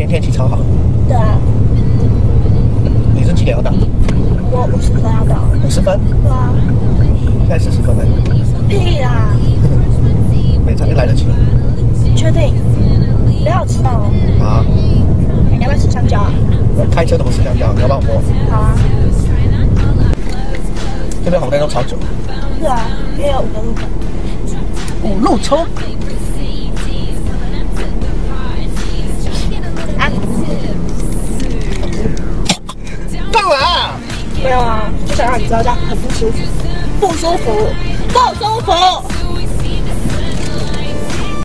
今天天气超好。对啊。你是几点要到？我50分要到。50分？对啊。现在40分了。屁啦！没差，来得及。确定？不要迟到哦。啊。你要不要吃香蕉啊？我开车都不吃香蕉，你要不要我？好啊。这边红灯都超久。对啊，因为有5个路口。5路口。 干嘛？没有啊，就想让你知道这样很不舒服，不舒服，不舒服。